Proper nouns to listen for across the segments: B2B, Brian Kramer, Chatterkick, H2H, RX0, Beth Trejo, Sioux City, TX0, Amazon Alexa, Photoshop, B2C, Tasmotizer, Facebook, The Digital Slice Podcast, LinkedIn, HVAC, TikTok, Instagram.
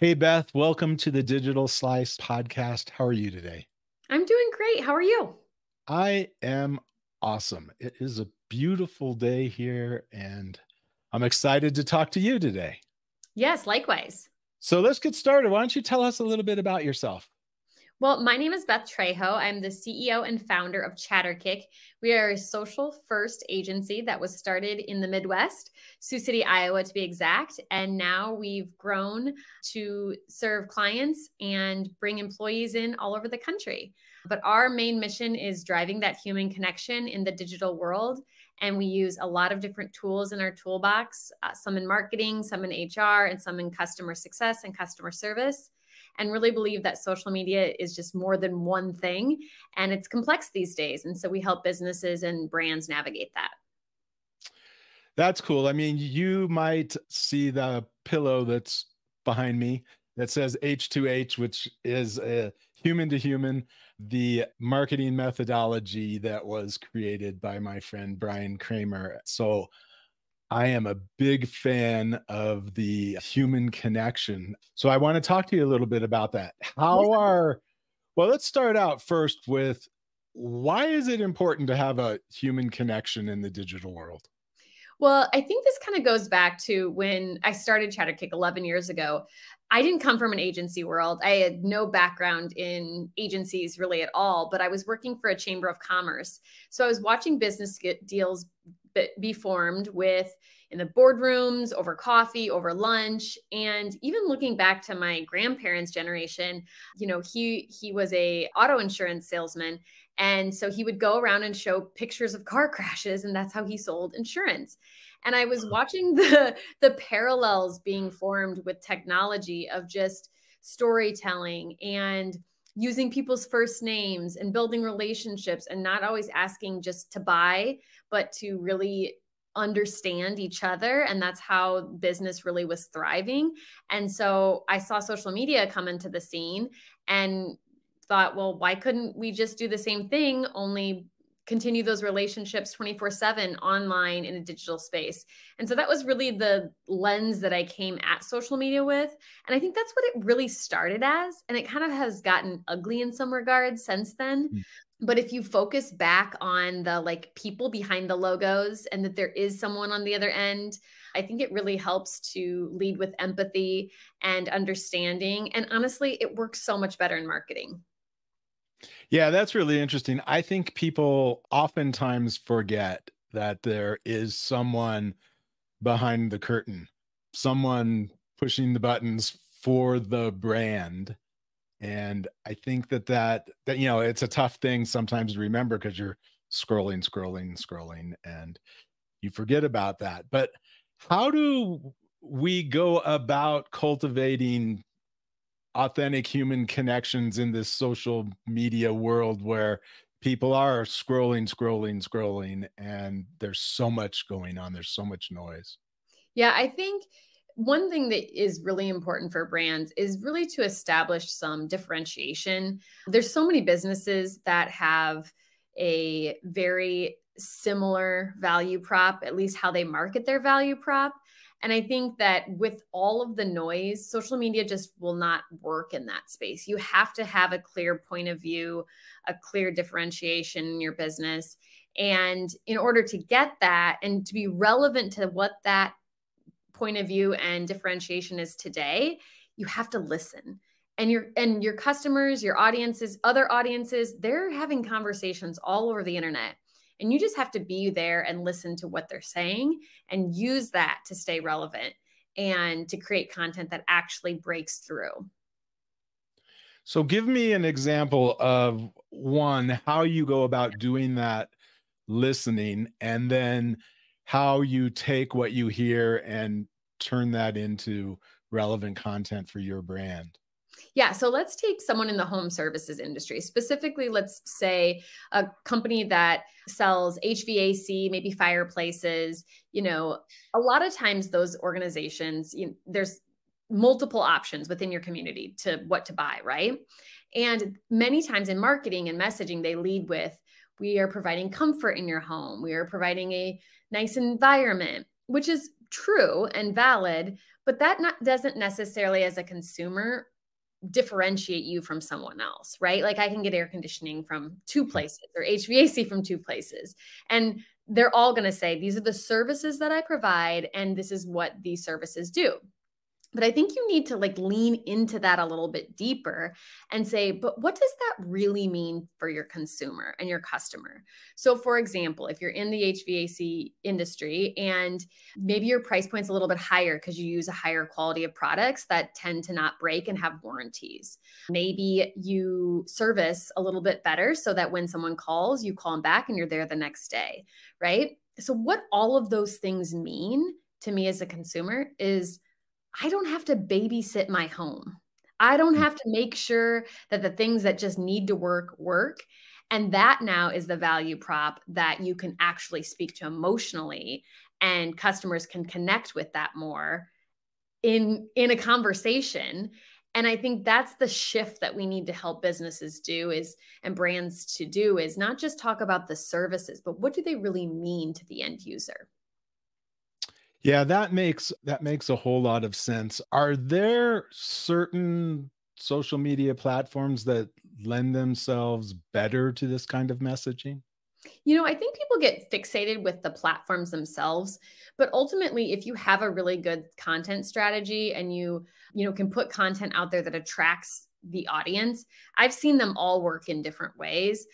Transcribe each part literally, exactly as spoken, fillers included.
Hey, Beth, welcome to the Digital Slice Podcast. How are you today? I'm doing great. How are you? I am awesome. It is a beautiful day here, and I'm excited to talk to you today. Yes, likewise. So let's get started. Why don't you tell us a little bit about yourself? Well, my name is Beth Trejo. I'm the C E O and founder of Chatterkick. We are a social first agency that was started in the Midwest, Sioux City, Iowa to be exact. And now we've grown to serve clients and bring employees in all over the country. But our main mission is driving that human connection in the digital world. And we use a lot of different tools in our toolbox, uh, some in marketing, some in H R, and some in customer success and customer service. And really believe that social media is just more than one thing, and it's complex these days. And so we help businesses and brands navigate that. That's cool. I mean, you might see the pillow that's behind me that says H two H, which is a human to human, the marketing methodology that was created by my friend Brian Kramer. So I am a big fan of the human connection. So I want to talk to you a little bit about that. How are, well, let's start out first with, why is it important to have a human connection in the digital world? Well, I think this kind of goes back to when I started Chatterkick eleven years ago. I didn't come from an agency world. I had no background in agencies really at all, but I was working for a chamber of commerce. So I was watching business deals be formed with in the boardrooms, over coffee, over lunch. And even looking back to my grandparents' generation, you know, he, he was a auto insurance salesman. And so he would go around and show pictures of car crashes, and that's how he sold insurance. And I was watching the, the parallels being formed with technology of just storytelling and using people's first names and building relationships and not always asking just to buy, but to really understand each other. And that's how business really was thriving. And so I saw social media come into the scene and thought, well, why couldn't we just do the same thing, only continue those relationships twenty-four seven online in a digital space? And so that was really the lens that I came at social media with. And I think that's what it really started as. And it kind of has gotten ugly in some regards since then. Mm. But if you focus back on the like people behind the logos and that there is someone on the other end, I think it really helps to lead with empathy and understanding. And honestly, it works so much better in marketing. Yeah, that's really interesting. I think people oftentimes forget that there is someone behind the curtain, someone pushing the buttons for the brand. And I think that that, that you know, it's a tough thing sometimes to remember because you're scrolling, scrolling, scrolling, and you forget about that. But how do we go about cultivating authentic human connections in this social media world where people are scrolling, scrolling, scrolling, and there's so much going on. There's so much noise. Yeah, I think one thing that is really important for brands is really to establish some differentiation. There's so many businesses that have a very similar value prop, at least how they market their value prop. And I think that with all of the noise, social media just will not work in that space. You have to have a clear point of view, a clear differentiation in your business. And in order to get that and to be relevant to what that point of view and differentiation is today, you have to listen. And your, and your customers, your audiences, other audiences, they're having conversations all over the internet. And you just have to be there and listen to what they're saying and use that to stay relevant and to create content that actually breaks through. So give me an example of one, how you go about doing that listening, and then how you take what you hear and turn that into relevant content for your brand. Yeah. So let's take someone in the home services industry. Specifically, let's say a company that sells H V A C, maybe fireplaces. You know, a lot of times those organizations, you know, there's multiple options within your community to what to buy, right? And many times in marketing and messaging, they lead with, we are providing comfort in your home. We are providing a nice environment, which is true and valid. But that not, doesn't necessarily, as a consumer, differentiate you from someone else, right? Like I can get air conditioning from two places or H V A C from two places. And they're all going to say, these are the services that I provide, and this is what these services do. But I think you need to like lean into that a little bit deeper and say, but what does that really mean for your consumer and your customer? So for example, if you're in the H V A C industry and maybe your price point's a little bit higher because you use a higher quality of products that tend to not break and have warranties. Maybe you service a little bit better so that when someone calls, you call them back and you're there the next day, right? So what all of those things mean to me as a consumer is, I don't have to babysit my home. I don't have to make sure that the things that just need to work, work. And that now is the value prop that you can actually speak to emotionally, and customers can connect with that more in, in a conversation. And I think that's the shift that we need to help businesses do is, and brands to do is not just talk about the services, but what do they really mean to the end user? Yeah, that makes that makes a whole lot of sense. Are there certain social media platforms that lend themselves better to this kind of messaging? You know, I think people get fixated with the platforms themselves, but ultimately, if you have a really good content strategy and you, you know, can put content out there that attracts the audience, I've seen them all work in different ways.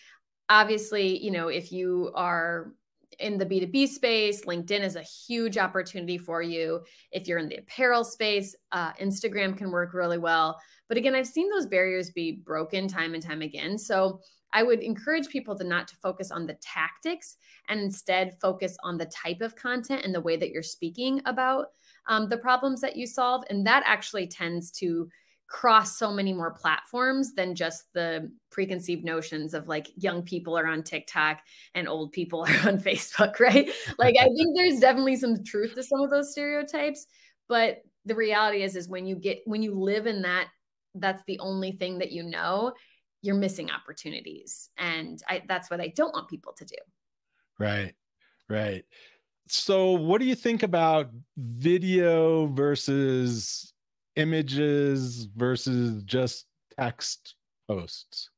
Obviously, you know, if you are in the B two B space, LinkedIn is a huge opportunity for you. If you're in the apparel space, uh, Instagram can work really well. But again, I've seen those barriers be broken time and time again. So I would encourage people to not to focus on the tactics and instead focus on the type of content and the way that you're speaking about um, the problems that you solve. And that actually tends to cross so many more platforms than just the preconceived notions of like young people are on TikTok and old people are on Facebook, right? Like I think there's definitely some truth to some of those stereotypes, but the reality is, is when you get, when you live in that, that's the only thing that you know, you're missing opportunities. And I, that's what I don't want people to do. Right, right. So what do you think about video versus images versus just text posts?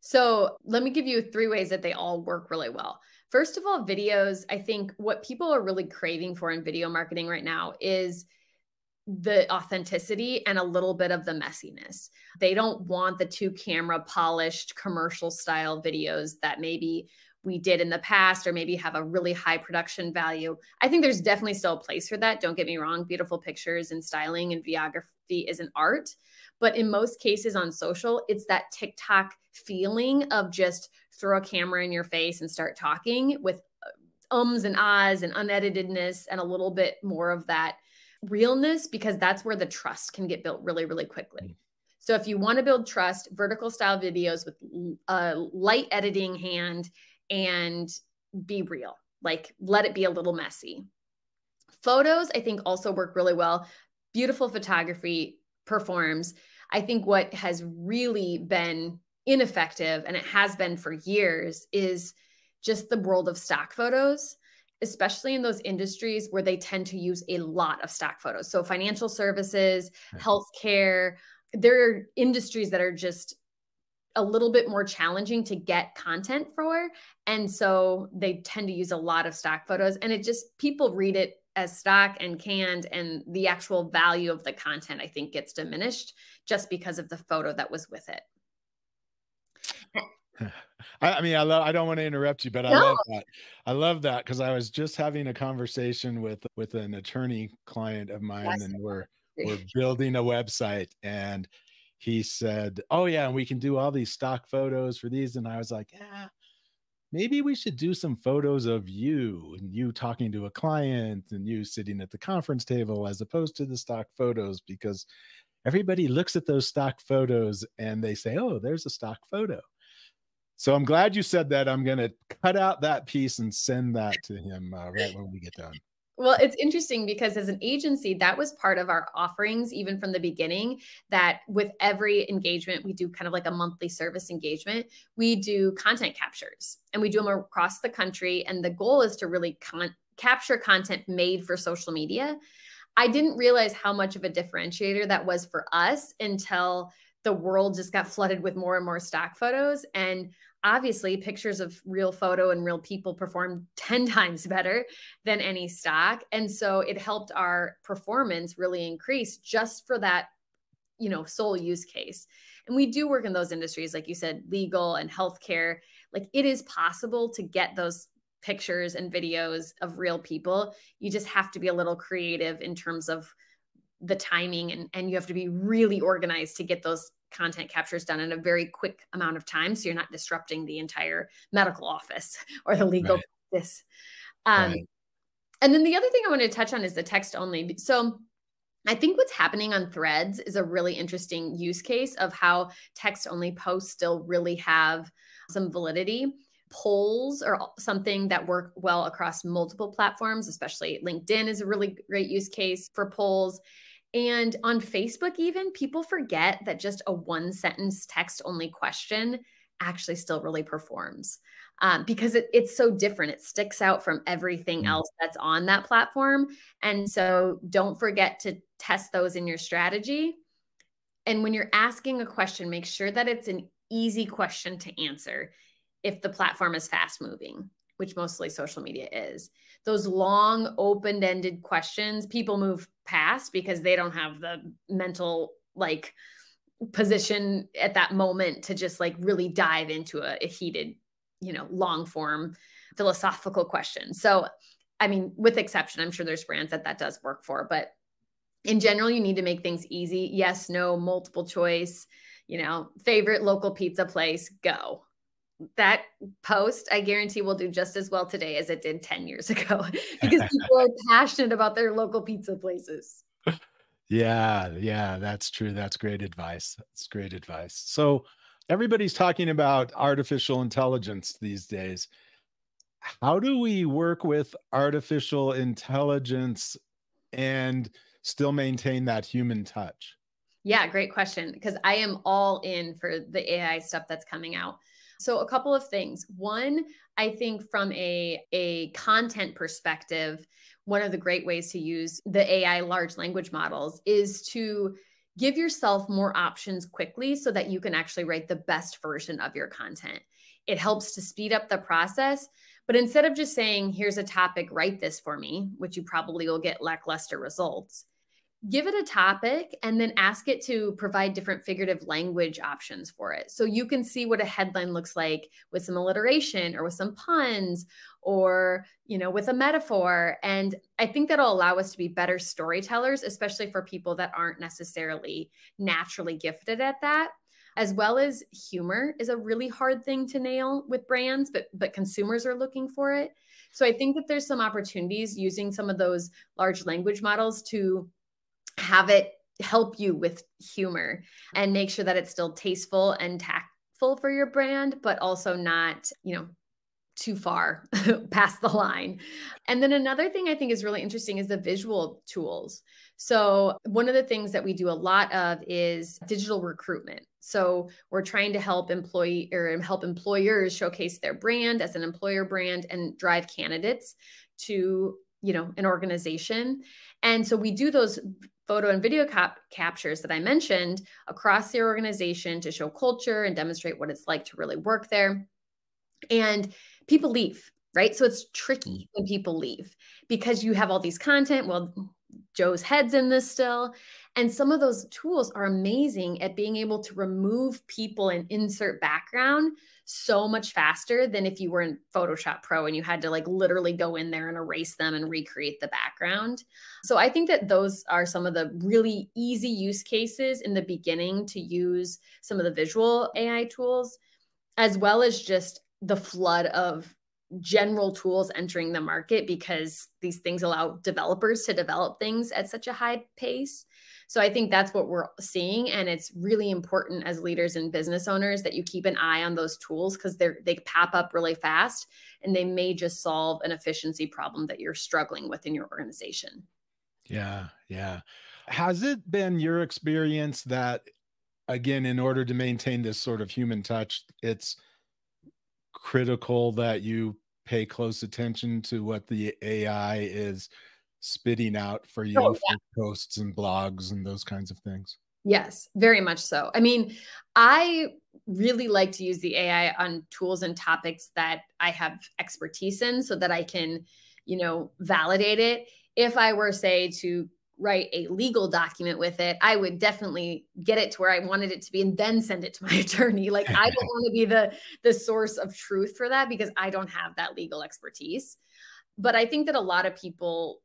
So let me give you three ways that they all work really well. First of all, videos. I think what people are really craving for in video marketing right now is the authenticity and a little bit of the messiness. They don't want the two camera polished commercial style videos that maybe we did in the past, or maybe have a really high production value. I think there's definitely still a place for that. Don't get me wrong. Beautiful pictures and styling and videography is an art. But in most cases on social, it's that TikTok feeling of just throw a camera in your face and start talking with ums and ahs and uneditedness and a little bit more of that realness, because that's where the trust can get built really, really quickly. So if you want to build trust, vertical style videos with a light editing hand, and be real, like let it be a little messy. Photos, I think, also work really well. Beautiful photography performs. I think what has really been ineffective, and it has been for years, is just the world of stock photos, especially in those industries where they tend to use a lot of stock photos. So financial services, nice. Healthcare, there are industries that are just a little bit more challenging to get content for. And so they tend to use a lot of stock photos, and it just, people read it as stock and canned, and the actual value of the content, I think, gets diminished just because of the photo that was with it. I mean, I love, I don't want to interrupt you, but I no. love that. I love that. 'Cause I was just having a conversation with, with an attorney client of mine, yes. and we're, we're building a website, and he said, oh yeah, and we can do all these stock photos for these. And I was like, yeah, maybe we should do some photos of you and you talking to a client and you sitting at the conference table, as opposed to the stock photos, because everybody looks at those stock photos and they say, oh, there's a stock photo. So I'm glad you said that. I'm going to cut out that piece and send that to him uh, right when we get done. Well, it's interesting because as an agency, that was part of our offerings, even from the beginning, that with every engagement, we do kind of like a monthly service engagement. We do content captures, and we do them across the country. And the goal is to really con- capture content made for social media. I didn't realize how much of a differentiator that was for us until the world just got flooded with more and more stock photos. And obviously pictures of real photo and real people performed ten times better than any stock. And so it helped our performance really increase just for that, you know, sole use case. And we do work in those industries, like you said, legal and healthcare. Like, it is possible to get those pictures and videos of real people. You just have to be a little creative in terms of the timing, and, and you have to be really organized to get those content captures done in a very quick amount of time, so you're not disrupting the entire medical office or the legal right. practice. Um, right. And then the other thing I want to touch on is the text only. So I think what's happening on Threads is a really interesting use case of how text only posts still really have some validity. Polls are something that work well across multiple platforms, especially LinkedIn is a really great use case for polls. And on Facebook, even, people forget that just a one sentence text only question actually still really performs um, because it, it's so different. It sticks out from everything else that's on that platform. And so don't forget to test those in your strategy. And when you're asking a question, make sure that it's an easy question to answer if the platform is fast moving, which mostly social media is. Those long, open-ended questions, people move past because they don't have the mental like position at that moment to just like really dive into a, a heated, you know, long-form philosophical question. So, I mean, with exception, I'm sure there's brands that that does work for, but in general, you need to make things easy. Yes, no, multiple choice, you know, favorite local pizza place, go. That post, I guarantee, will do just as well today as it did ten years ago because people are passionate about their local pizza places. Yeah, yeah, that's true. That's great advice. That's great advice. So everybody's talking about artificial intelligence these days. How do we work with artificial intelligence and still maintain that human touch? Yeah, great question, because I am all in for the A I stuff that's coming out. So a couple of things. One, I think from a, a content perspective, one of the great ways to use the A I large language models is to give yourself more options quickly so that you can actually write the best version of your content. It helps to speed up the process, but instead of just saying, here's a topic, write this for me, which you probably will get lackluster results, give it a topic and then ask it to provide different figurative language options for it. So you can see what a headline looks like with some alliteration or with some puns or, you know, with a metaphor. And I think that'll allow us to be better storytellers, especially for people that aren't necessarily naturally gifted at that. As well as humor is a really hard thing to nail with brands, but, but consumers are looking for it. So I think that there's some opportunities using some of those large language models to have it help you with humor and make sure that it's still tasteful and tactful for your brand, but also not, you know, too far past the line. And then another thing I think is really interesting is the visual tools. So one of the things that we do a lot of is digital recruitment. So we're trying to help employee or help employers showcase their brand as an employer brand and drive candidates to, you know, an organization. And so we do those photo and video cap captures that I mentioned across the organization to show culture and demonstrate what it's like to really work there. And people leave, right? So it's tricky when people leave because you have all these content. Well, Joe's head's in this still. And some of those tools are amazing at being able to remove people and insert background so much faster than if you were in Photoshop Pro and you had to like literally go in there and erase them and recreate the background. So I think that those are some of the really easy use cases in the beginning to use some of the visual A I tools, as well as just the flood of general tools entering the market because these things allow developers to develop things at such a high pace. So I think that's what we're seeing. And it's really important as leaders and business owners that you keep an eye on those tools because they're, they pop up really fast and they may just solve an efficiency problem that you're struggling with in your organization. Yeah, yeah. Has it been your experience that, again, in order to maintain this sort of human touch, it's critical that you pay close attention to what the A I is spitting out for you oh, yeah. for posts and blogs and those kinds of things? Yes, very much so. I mean, I really like to use the A I on tools and topics that I have expertise in so that I can, you know, validate it. If I were, say, to write a legal document with it, I would definitely get it to where I wanted it to be and then send it to my attorney. Like, I don't want to be the, the source of truth for that because I don't have that legal expertise. But I think that a lot of people,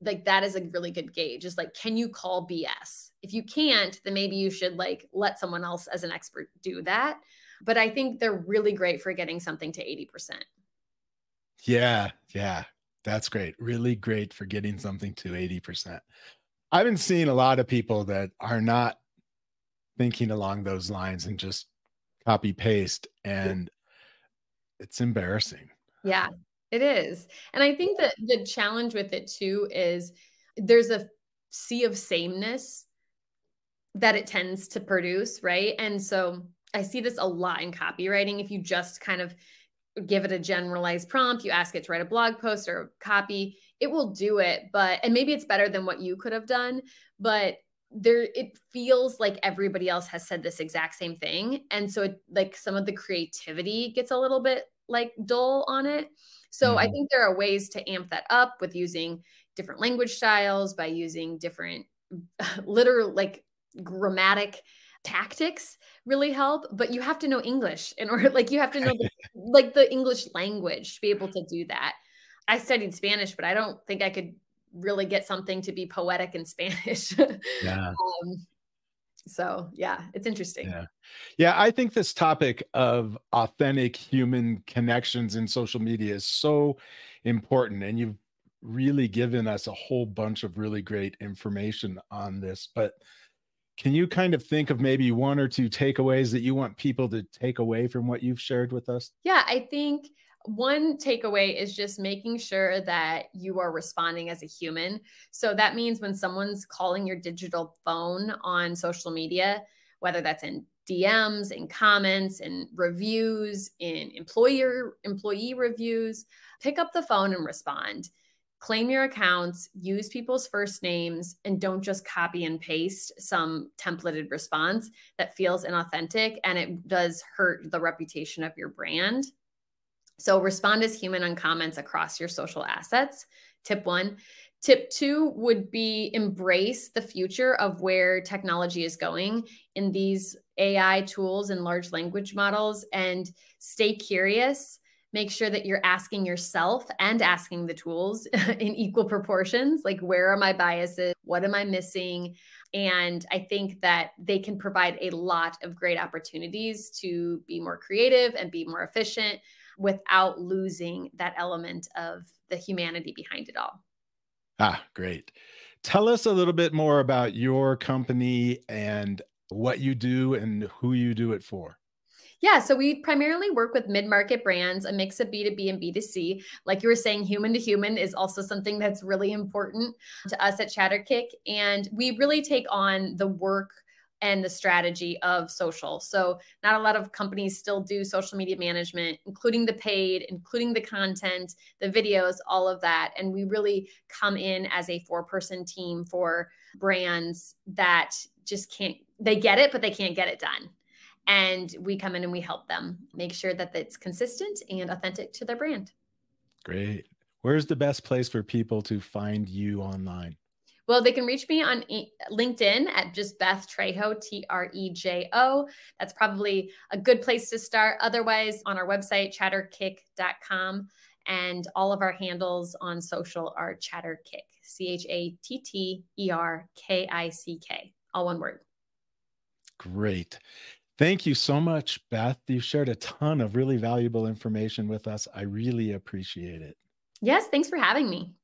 like, that is a really good gauge. Is like, can you call B S? If you can't, then maybe you should like let someone else as an expert do that. But I think they're really great for getting something to eighty percent. Yeah, yeah, that's great. Really great for getting something to eighty percent. I've been seeing a lot of people that are not thinking along those lines and just copy paste, and it's embarrassing. Yeah. It is. And I think that the challenge with it too is there's a sea of sameness that it tends to produce, right? And so I see this a lot in copywriting. If you just kind of give it a generalized prompt, you ask it to write a blog post or a copy, it will do it. But, and maybe it's better than what you could have done, but there, it feels like everybody else has said this exact same thing. And so it, like, some of the creativity gets a little bit like dull on it. So mm-hmm. I think there are ways to amp that up with using different language styles, by using different literal, like, grammatic tactics really help, but you have to know English in order, like, you have to know the, like the English language to be able to do that. I studied Spanish, but I don't think I could really get something to be poetic in Spanish. Yeah. um, So yeah, it's interesting. Yeah. yeah, I think this topic of authentic human connections in social media is so important. And you've really given us a whole bunch of really great information on this. But can you kind of think of maybe one or two takeaways that you want people to take away from what you've shared with us? Yeah, I think one takeaway is just making sure that you are responding as a human. So that means when someone's calling your digital phone on social media, whether that's in D Ms, in comments, in reviews, in employer employee reviews, pick up the phone and respond. Claim your accounts, use people's first names, and don't just copy and paste some templated response that feels inauthentic, and it does hurt the reputation of your brand. So respond as human on comments across your social assets, tip one. Tip two would be embrace the future of where technology is going in these A I tools and large language models, and stay curious. Make sure that you're asking yourself and asking the tools in equal proportions, like, where are my biases? What am I missing? And I think that they can provide a lot of great opportunities to be more creative and be more efficient, without losing that element of the humanity behind it all. Ah, great. Tell us a little bit more about your company and what you do and who you do it for. Yeah, so we primarily work with mid-market brands, a mix of B two B and B two C. Like you were saying, human to human is also something that's really important to us at Chatterkick. And we really take on the work and the strategy of social. So not a lot of companies still do social media management, including the paid, including the content, the videos, all of that. And we really come in as a four-person team for brands that just can't, they get it, but they can't get it done. And we come in and we help them make sure that it's consistent and authentic to their brand. Great. Where's the best place for people to find you online? Well, they can reach me on LinkedIn at just Beth Trejo, T R E J O. That's probably a good place to start. Otherwise, on our website, chatterkick dot com. And all of our handles on social are Chatterkick, C H A T T E R K I C K, all one word. Great. Thank you so much, Beth. You shared a ton of really valuable information with us. I really appreciate it. Yes, thanks for having me.